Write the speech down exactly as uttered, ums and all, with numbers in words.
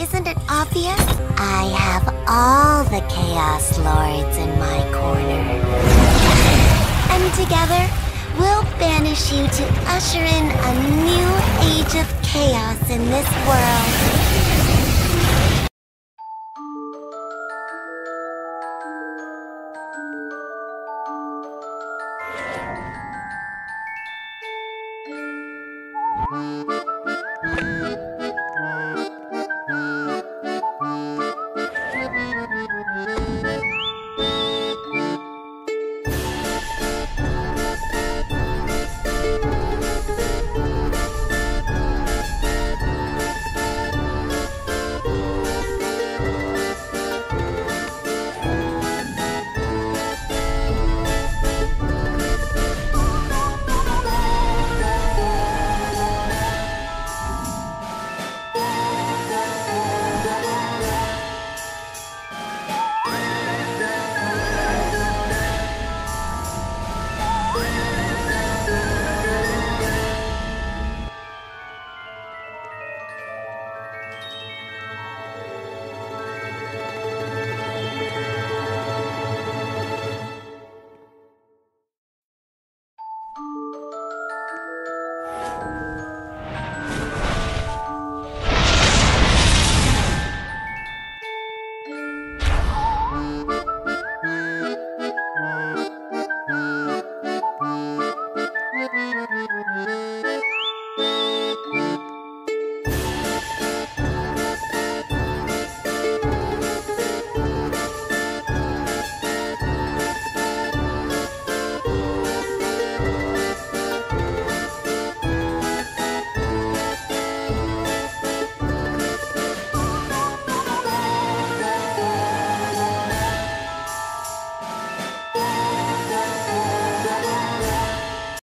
Isn't it obvious? I have all the Chaos Lords in my corner. And together, we'll banish you to usher in a new age of chaos in this world.